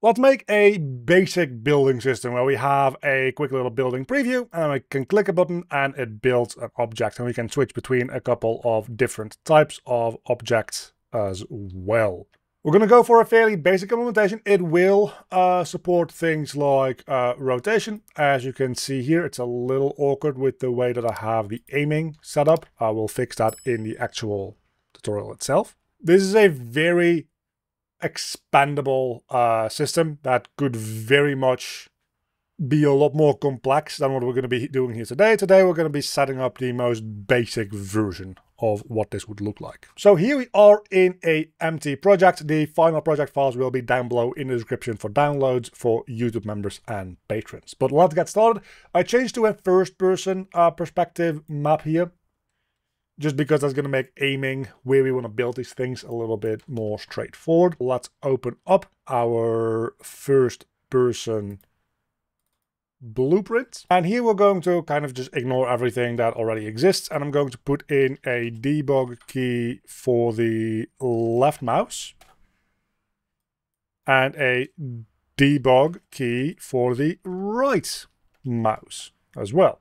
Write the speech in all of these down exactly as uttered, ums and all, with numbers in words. Let's make a basic building system where we have a quick little building preview, and we can click a button and it builds an object, and we can switch between a couple of different types of objects as well. We're going to go for a fairly basic implementation. It will uh, support things like uh, rotation. As you can see here, it's a little awkward with the way that I have the aiming set up. I will fix that in the actual tutorial itself. This is a very expandable uh, system that could very much be a lot more complex than what we're going to be doing here today. Today we're going to be setting up the most basic version of what this would look like. So here we are in a empty project. The final project files will be down below in the description for downloads for YouTube members and patrons. But let's get started. I changed to a first person uh, perspective map here, just because that's going to make aiming where we want to build these things a little bit more straightforward. Let's open up our first person blueprint. And here we're going to kind of just ignore everything that already exists. And I'm going to put in a debug key for the left mouse and a debug key for the right mouse as well.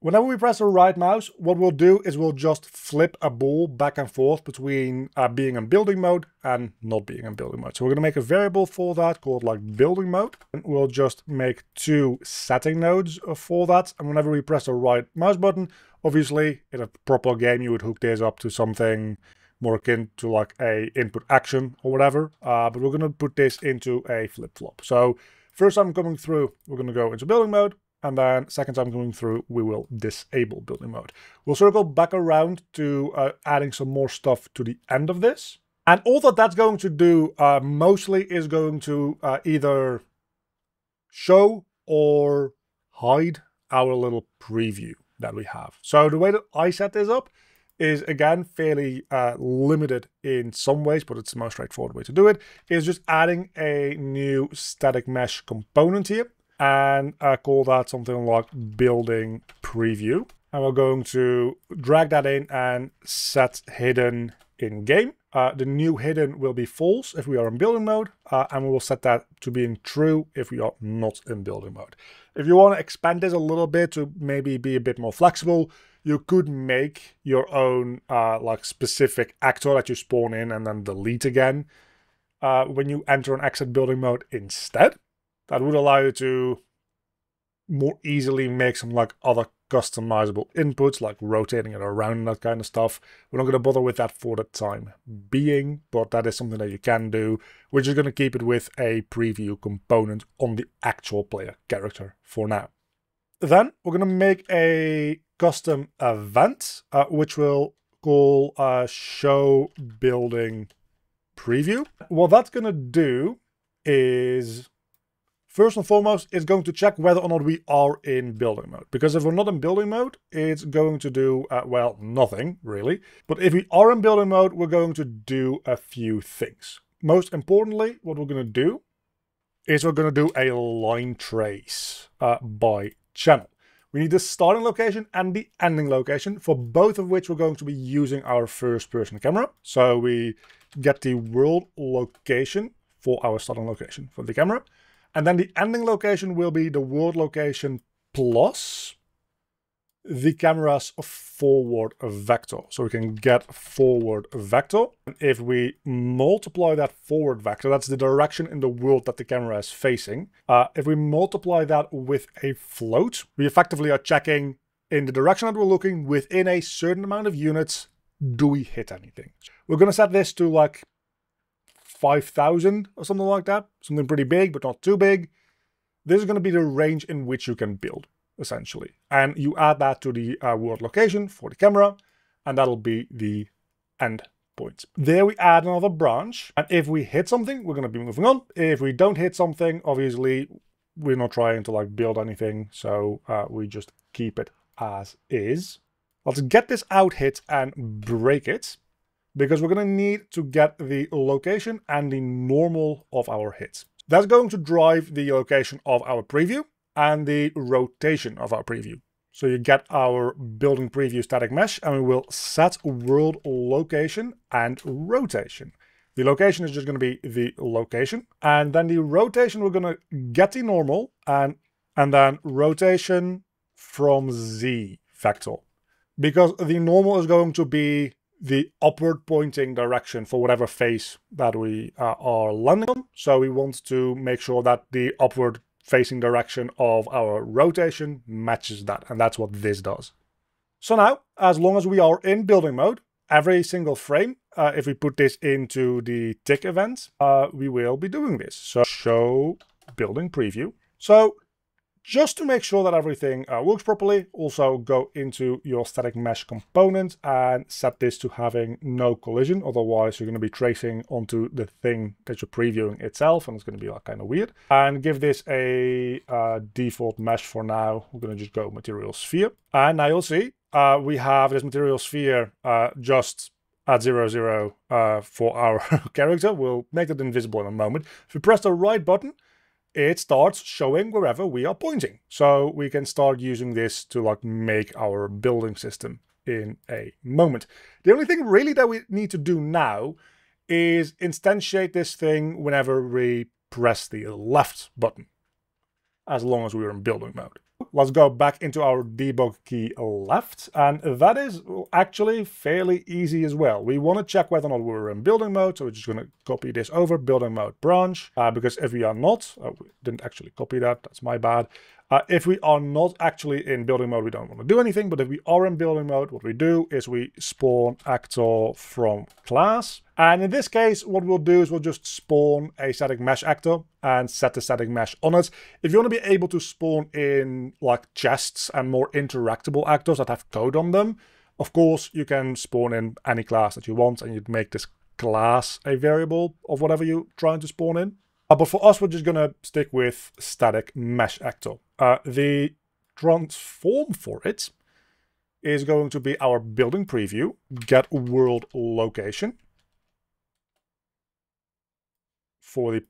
Whenever we press the right mouse, what we'll do is we'll just flip a ball back and forth between uh, being in building mode and not being in building mode. So we're going to make a variable for that called like building mode. And we'll just make two setting nodes for that. And whenever we press the right mouse button, obviously in a proper game, you would hook this up to something more akin to like a input action or whatever. Uh, but we're going to put this into a flip-flop. So first time coming through, we're going to go into building mode. And then second time coming through, we will disable building mode. We'll circle back around to uh, adding some more stuff to the end of this. And all that that's going to do uh, mostly is going to uh, either show or hide our little preview that we have. So the way that I set this up is, again, fairly uh, limited in some ways, but it's the most straightforward way to do it, is just adding a new static mesh component here. And uh, call that something like building preview. And we're going to drag that in and set hidden in game. Uh, the new hidden will be false if we are in building mode. Uh, and we will set that to being true if we are not in building mode. If you want to expand this a little bit to maybe be a bit more flexible, you could make your own uh, like specific actor that you spawn in and then delete again uh, when you enter and exit building mode instead. That would allow you to more easily make some like other customizable inputs, like rotating it around and that kind of stuff. We're not going to bother with that for the time being, but that is something that you can do. We're just going to keep it with a preview component on the actual player character for now. Then we're going to make a custom event, uh, which we'll call uh, show building preview. What that's going to do is, first and foremost, it's going to check whether or not we are in building mode. Because if we're not in building mode, it's going to do, uh, well, nothing really. But if we are in building mode, we're going to do a few things. Most importantly, what we're going to do is we're going to do a line trace uh, by channel. We need the starting location and the ending location, for both of which we're going to be using our first person camera. So we get the world location for our starting location for the camera. And then the ending location will be the world location plus the camera's forward vector. So we can get forward vector. And if we multiply that forward vector, that's the direction in the world that the camera is facing. Uh, if we multiply that with a float, we effectively are checking in the direction that we're looking within a certain amount of units. Do we hit anything? We're going to set this to like five thousand or something like that. Something pretty big, but not too big. This is going to be the range in which you can build, essentially. And you add that to the uh, world location for the camera, and that'll be the end point. There we add another branch. And if we hit something, we're going to be moving on. If we don't hit something, obviously, we're not trying to like build anything. So uh, we just keep it as is. Let's get this out hit and break it, because we're going to need to get the location and the normal of our hits. That's going to drive the location of our preview and the rotation of our preview. So you get our building preview static mesh, and we will set world location and rotation. The location is just going to be the location. And then the rotation, we're going to get the normal and, and then rotation from Z vector. Because the normal is going to be the upward pointing direction for whatever face that we uh, are landing on. So we want to make sure that the upward facing direction of our rotation matches that. And that's what this does. So now, as long as we are in building mode, every single frame, uh, if we put this into the tick event, uh, we will be doing this. So show building preview. So just to make sure that everything uh, works properly, also go into your static mesh component and set this to having no collision. Otherwise, you're going to be tracing onto the thing that you're previewing itself, and it's going to be like kind of weird. And give this a uh, default mesh for now. We're going to just go material sphere. And now you'll see uh, we have this material sphere uh, just at zero, zero uh, for our character. We'll make it invisible in a moment. If you press the right button, it starts showing wherever we are pointing. So we can start using this to like make our building system in a moment. The only thing really that we need to do now is instantiate this thing whenever we press the left button, as long as we're in building mode. Let's go back into our debug key left, and that is actually fairly easy as well. We want to check whether or not we're in building mode, so we're just going to copy this over, building mode branch, uh, because if we are not, oh, we didn't actually copy that, that's my bad. Uh, if we are not actually in building mode, we don't want to do anything, but if we are in building mode, what we do is we spawn actor from class. And in this case, what we'll do is we'll just spawn a static mesh actor and set the static mesh on it. If you want to be able to spawn in like chests and more interactable actors that have code on them, of course, you can spawn in any class that you want, and you'd make this class a variable of whatever you're trying to spawn in. Uh, but for us, we're just going to stick with static mesh actor. Uh, the transform for it is going to be our building preview, get world location. For the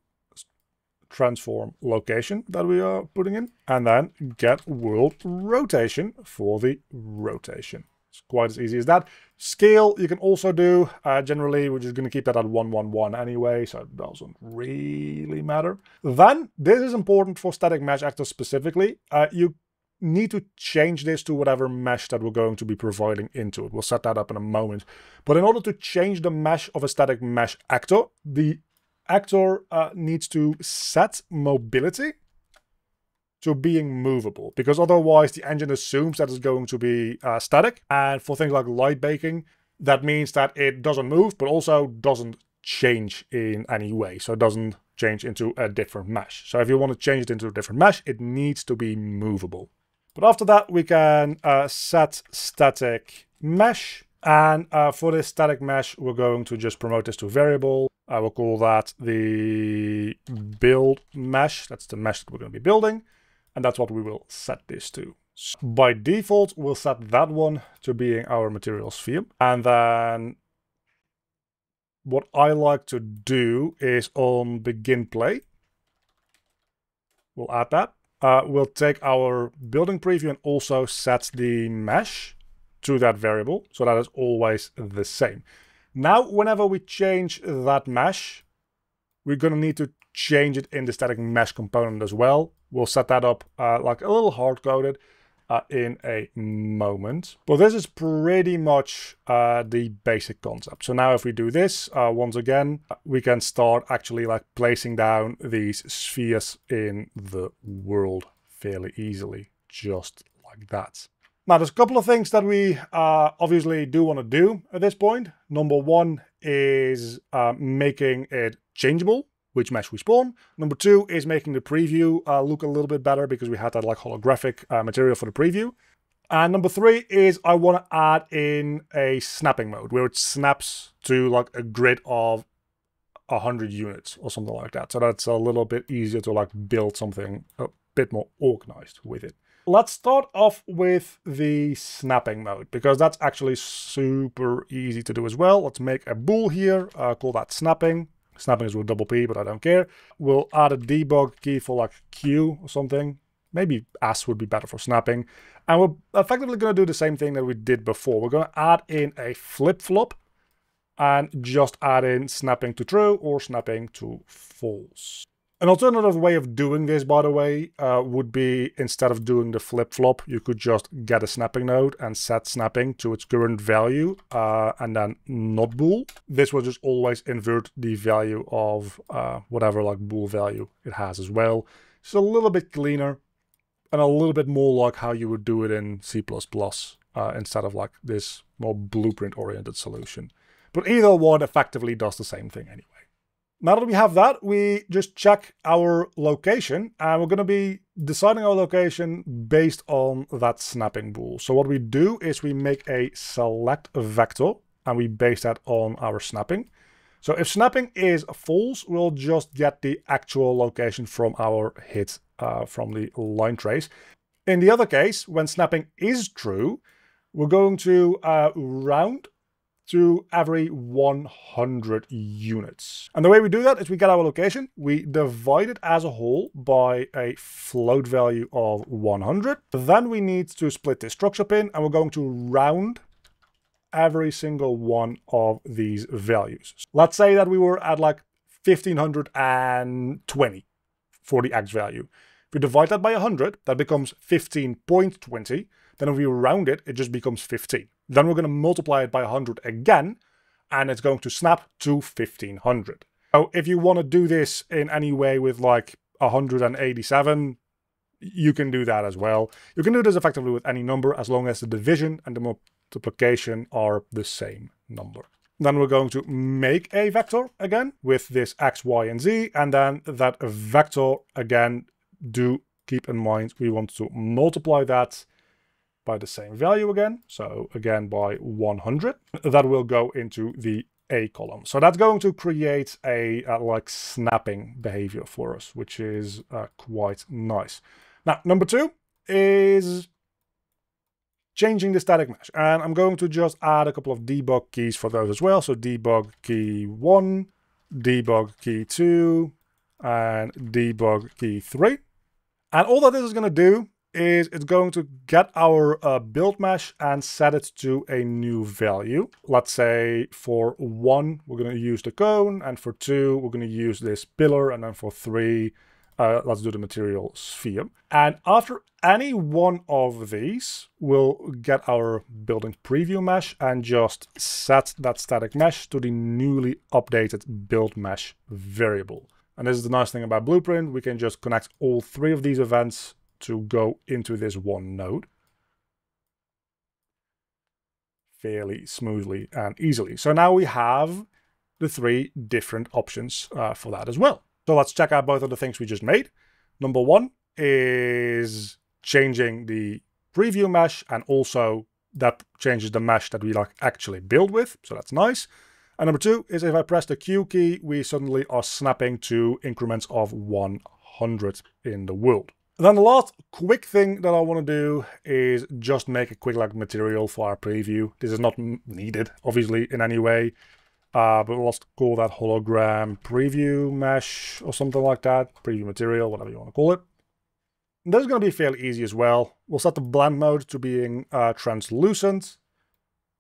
transform location that we are putting in, and then get world rotation for the rotation. It's quite as easy as that. Scale you can also do. Uh, generally, we're just going to keep that at one one one anyway, so it doesn't really matter. Then, this is important for static mesh actors specifically. Uh, you need to change this to whatever mesh that we're going to be providing into it. We'll set that up in a moment. But in order to change the mesh of a static mesh actor, the actor uh, needs to set mobility to being movable, because otherwise the engine assumes that it's going to be uh, static. And for things like light baking, that means that it doesn't move, but also doesn't change in any way. So it doesn't change into a different mesh. So if you want to change it into a different mesh, it needs to be movable. But after that, we can uh, set static mesh. And uh, for this static mesh, we're going to just promote this to a variable. I will call that the build mesh. That's the mesh that we're going to be building. And that's what we will set this to. So by default, we'll set that one to being our material sphere. And then what I like to do is on begin play, we'll add that. Uh, we'll take our building preview and also set the mesh to that variable, so that is always the same. Now, whenever we change that mesh, we're going to need to change it in the static mesh component as well. We'll set that up uh, like a little hard-coded uh, in a moment. But this is pretty much uh, the basic concept. So now if we do this, uh, once again, we can start actually like placing down these spheres in the world fairly easily, just like that. Now, there's a couple of things that we uh, obviously do want to do at this point. Number one is uh, making it changeable, which mesh we spawn. Number two is making the preview uh, look a little bit better, because we had that like holographic uh, material for the preview. And number three is I want to add in a snapping mode, where it snaps to like a grid of one hundred units or something like that. So that's a little bit easier to like build something a bit more organized with it. Let's start off with the snapping mode, because that's actually super easy to do as well. Let's make a bool here, uh, call that snapping. Snapping is with double P, but I don't care. We'll add a debug key for like Q or something. Maybe S would be better for snapping. And we're effectively going to do the same thing that we did before. We're going to add in a flip-flop and just add in snapping to true or snapping to false. An alternative way of doing this, by the way, uh, would be instead of doing the flip-flop, you could just get a snapping node and set snapping to its current value uh, and then not bool. This will just always invert the value of uh, whatever like bool value it has as well. It's a little bit cleaner and a little bit more like how you would do it in C plus plus uh, instead of like this more blueprint-oriented solution. But either one effectively does the same thing anyway. Now that we have that, we just check our location, and we're going to be deciding our location based on that snapping bool. So what we do is we make a select vector, and we base that on our snapping. So if snapping is false, we'll just get the actual location from our hit, uh, from the line trace. In the other case, when snapping is true, we're going to uh, round to every one hundred units. And the way we do that is we get our location, we divide it as a whole by a float value of one hundred. Then we need to split this structure pin, and we're going to round every single one of these values. Let's say that we were at like fifteen twenty for the x value. If we divide that by one hundred, that becomes fifteen point two zero. Then if we round it, it just becomes fifteen. Then we're going to multiply it by one hundred again, and it's going to snap to fifteen hundred. So if you want to do this in any way with like one hundred eighty-seven, you can do that as well. You can do this effectively with any number as long as the division and the multiplication are the same number. Then we're going to make a vector again with this x, y, and z, and then that vector again, do keep in mind we want to multiply that by the same value again, so again by one hundred. That will go into the A column. So that's going to create a uh, like snapping behavior for us, which is uh, quite nice. Now, number two is changing the static mesh, and I'm going to just add a couple of debug keys for those as well. So debug key one, debug key two, and debug key three. And all that this is going to do is it's going to get our uh, build mesh and set it to a new value. Let's say for one, we're going to use the cone, and for two, we're going to use this pillar, and then for three, uh, let's do the material sphere. And after any one of these, we'll get our building preview mesh and just set that static mesh to the newly updated build mesh variable. And this is the nice thing about Blueprint. We can just connect all three of these events to go into this one node fairly smoothly and easily. So now we have the three different options uh, for that as well. So let's check out both of the things we just made. Number one is changing the preview mesh, and also that changes the mesh that we like actually build with. So that's nice. And number two is if I press the Q key, we suddenly are snapping to increments of one hundred in the world. Then the last quick thing that I want to do is just make a quick like material for our preview. This is not needed, obviously, in any way. Uh, but let's call that hologram preview mesh or something like that. Preview material, whatever you want to call it. And this is going to be fairly easy as well. We'll set the blend mode to being uh, translucent.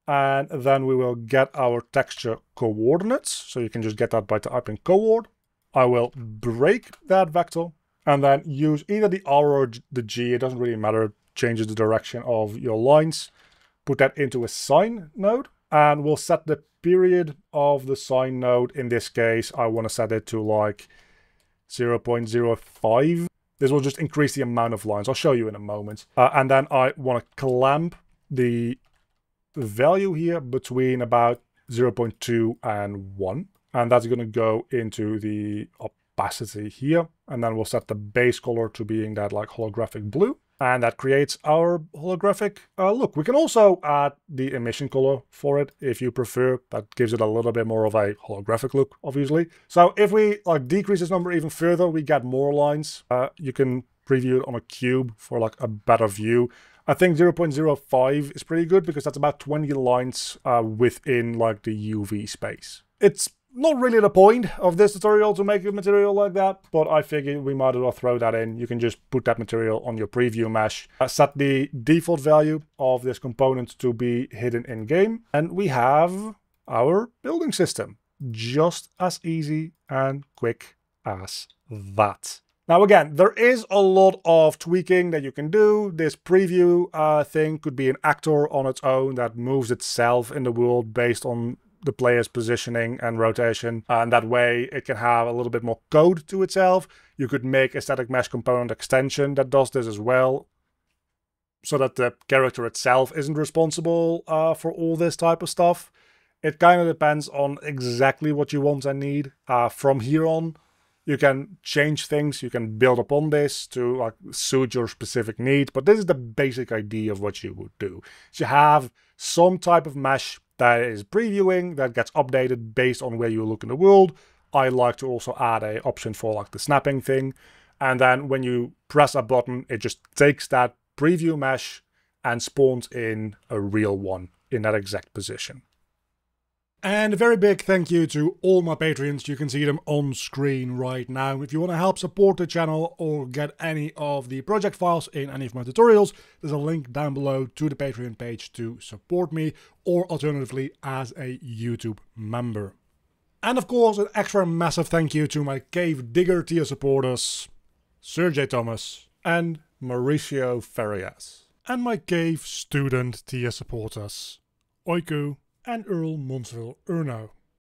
And then we will get our texture coordinates. So you can just get that by typing coord. I will break that vector, and then use either the R or the G, it doesn't really matter, it changes the direction of your lines. Put that into a sign node, and we'll set the period of the sign node. In this case, I want to set it to like zero point zero five. This will just increase the amount of lines. I'll show you in a moment. Uh, and then I want to clamp the value here between about zero point two and one. And that's going to go into the opacity here, and then we'll set the base color to being that like holographic blue, and that creates our holographic uh, look. We can also add the emission color for it if you prefer. That gives it a little bit more of a holographic look, obviously. So if we like decrease this number even further, we get more lines. Uh, you can preview it on a cube for like a better view. I think zero point zero five is pretty good because that's about twenty lines uh, within like the U V space. It's not really the point of this tutorial to make a material like that, but I figured we might as well throw that in. You can just put that material on your preview mesh. Uh, set the default value of this component to be hidden in game. And we have our building system. Just as easy and quick as that. Now again, there is a lot of tweaking that you can do. This preview uh, thing could be an actor on its own that moves itself in the world based on the player's positioning and rotation, and that way it can have a little bit more code to itself. You could make a static mesh component extension that does this as well, so that the character itself isn't responsible uh, for all this type of stuff. It kind of depends on exactly what you want and need. Uh, from here on, you can change things, you can build upon this to uh, suit your specific need, but this is the basic idea of what you would do. So you have some type of mesh that is previewing, that gets updated based on where you look in the world. I like to also add an option for like the snapping thing. And then when you press a button, it just takes that preview mesh and spawns in a real one in that exact position. And a very big thank you to all my Patreons. You can see them on screen right now. If you want to help support the channel or get any of the project files in any of my tutorials, there's a link down below to the Patreon page to support me, or alternatively as a YouTube member. And of course, an extra massive thank you to my Cave Digger tier supporters, Sergey Thomas and Mauricio Farias. And my Cave Student tier supporters, Oiku and Earl Monsville Urno.